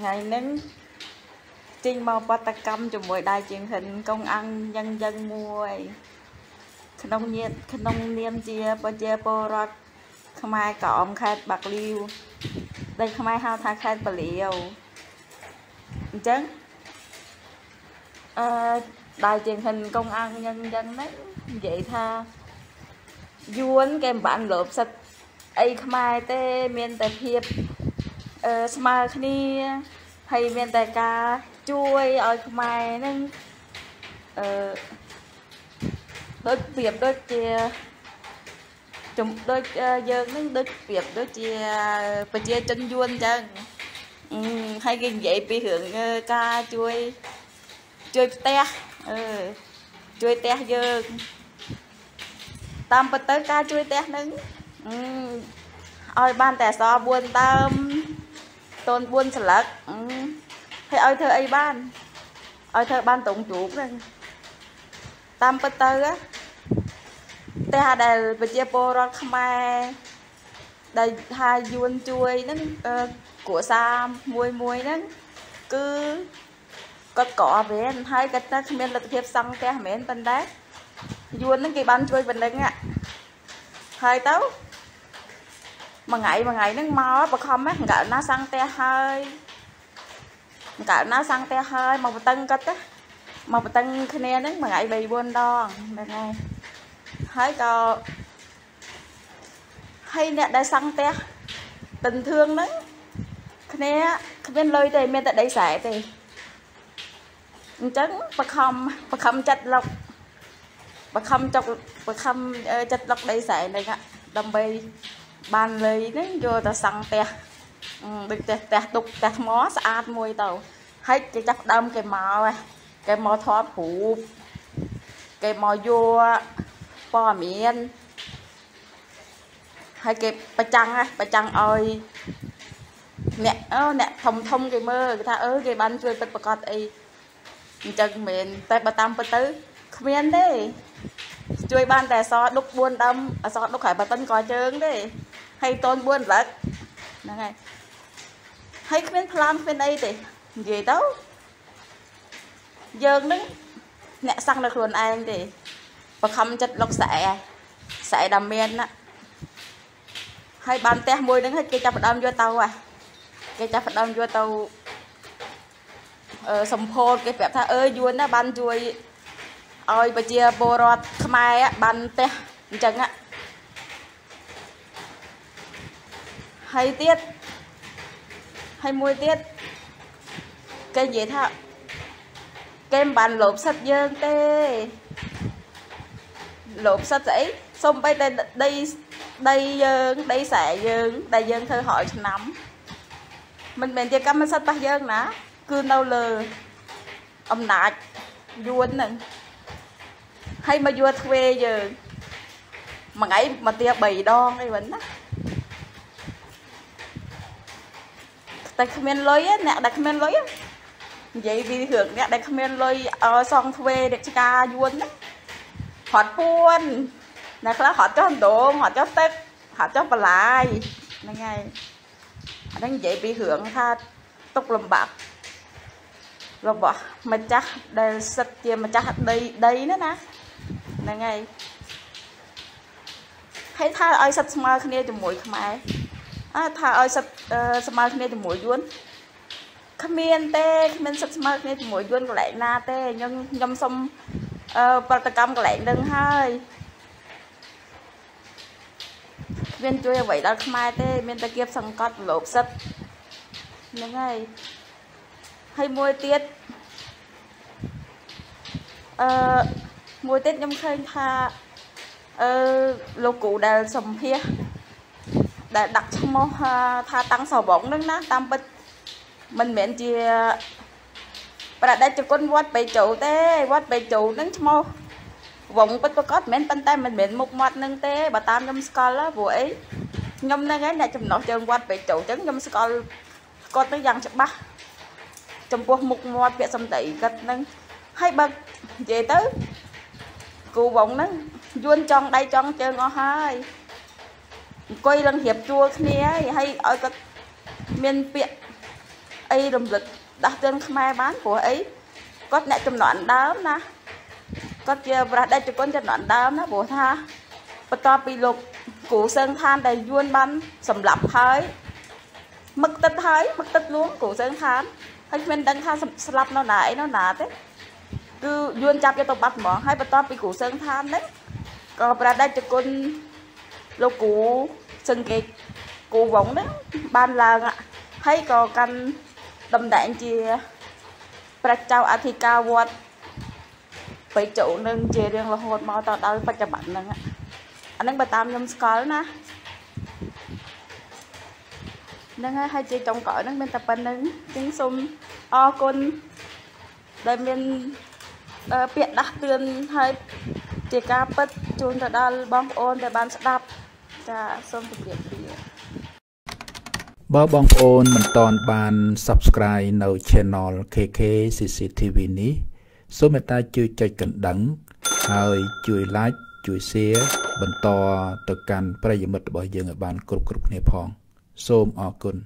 ngày nắng trinh bao patacam cho mỗi đài truyền hình công an nhân dân mua khăn ông niêm chia po rót khmai cọm khát bạc liu đây khmai hao tha khát bạc liu chấn đài truyền hình công an nhân dân đấy vậy tha duốn kem bạn lợp sạch ấy khmai tê miền tây hiệp smart ni hay miền tây ca chui ở khmai nên đôi việc đôi chia chúng đôi giờ nên đôi việc đôi chia chân duôn chân hay cái vậy bị hưởng ca chui té chui té giờ tam bật tới ca chui té nứng ôi ban tẻ so buôn tâm tôn buôn sờ lật hay ôi thơ ấy ban ôi thơ ban tổng chủ tam bật tới á tê hà đài bờ chia bồ rót khmai đài hà yuan chui nó của sa muối nó cứ có cỏ về hai cái ta miền lực thiệp xăng tê hà miền bên đấy yuan nó cái ban chui bên đấy ạ hai tấu mà ngày nó mau bà không á gạo nó sang te hơi mà tân cất á mà tân khen nè mà ngày bị buồn đòn này này thấy cò hay nè đã sang te tình thương đấy khen nè bên lôi thì bên tại đây sẻ thì trứng bà không chặt lọc bà không chặt lọc đây sẻ này ạ đầm bì bàn lấy nó vô ta xăng tè được tè đục tè mó xa môi tàu hết cái chắc đâm cái màu này cái màu thoát phủ cái màu vô po miên hay cái bà chăng ơi nè thông cái mơ người ta ớ cái bánh chơi tất bạc cọt ấy chân miền tay bà tam bà tứ không miên đấy chơi ban tè so đúc buôn đâm so đúc khải bà tân có chướng đấy hay tôn buôn lật này hay bên plan bên đây thì gì đâu giờ đứng nè sang được luôn anh thì và không chất lọc sẻ đầm miên á hay bàn tè môi đứng hết cái chập đâm vô tàu à cái chập đâm vô tàu sầm phô cái phép tha ơi vuôn á ban chui ôi bà chia bồ rót khmai á bàn tè chẳng á hay tiết hay mùi tiết cái gì thà kem bàn lộp sắt dương tê lộp sắt ấy xong bây đây đây xẻ dương đây dương thơ hỏi nắm mình chơi cắm sắt bạc dương nè cứ đâu lờ ông nạt vuôn nè hay mà vua thuê giờ mà ấy mà tia bầy đo hay vẫn á đặt comment lối á nè đặt comment lối á vậy vì hưởng nè đặt comment lối xong thuê được cha vuông á hot buôn nè khá hot cho hành động hot cho tết hot cho bà lại này ngay đang vậy vì hưởng tha tốc lầm bạc rồi bỏ mà chắc đây sạch kia mà chắc đây nữa nè này ngay thấy tha ơi sạch smart kia cho mũi mày tha ơi sắp smart này thì mỗi duôn comment tê comment sắp smart này thì mỗi duôn lại na tê nhưng nhom xong patacam lại đừng hơi viên chơi vậy đó mai tê viên ta kiếp sang cọt lốp sắt những ngày hay môi tiết nhom khơi tha lô cụ đào sầm hia đã đặt mô tha tăng sầu bóng đứng đó tam bịch mình miễn chia và đã cho con quát bảy trụ té quát bảy trụ đứng mô vòng bịch có miễn bên tay mình miễn một mặt nâng té bà tam nhom scholar vụ ấy nhom đang ghé này chùm nọ chân quát bảy trụ trứng nhom scholar con tới dặn chụp bắt trong cuộc một mặt vẽ xâm tị gạch nâng hay bật về tới cụ bóng nâng vuông tròn đây tròn chân ngó hai quay lần hiệp chua kia hay ở các miền biển ấy rầm rực đặt tên khai bán của ấy có nẹt chấm nón đá na có kia và đây chấm nón đá na bố tha bắt tao bị lục củ sơn than đầy vuông bắn sầm lấp hơi mực tết luôn củ sơn than hay mình đang than sầm lấp nó nải thế cứ vuông chắp cho tao bắt mỏ hay bắt tao bị củ sơn than đấy còn và đây chấm lục củ sơn kẹt củ võng đấy ban làng ạ hay còn căn đầm đạn chiaประชาอธิกาวัดไปโจนึงเจเรื่องละหดมาตอนเอาปัจจุบันนึงอันนั้นไปตามยมสกอลนะนั่งให้เจจงก่อนนั่งเป็นตะปันนึงจึงซุ่มอคนได้เป็นเปียดักเตือนให้เจกาปัดจูนตะดาบ้องโอนแต่บ้านสดับจะซุ่มเปียดเปียบ่บองโอนมันตอนบาน subscribe ใน channel KK CCTV นี้សូមមេត្តាជួយចុចកណ្ដឹងហើយជួយ like ជួយ share បន្តទៅកាន់ប្រិយមិត្តរបស់យើងឲ្យបានគ្រប់គ្នាផងសូមអរគុណ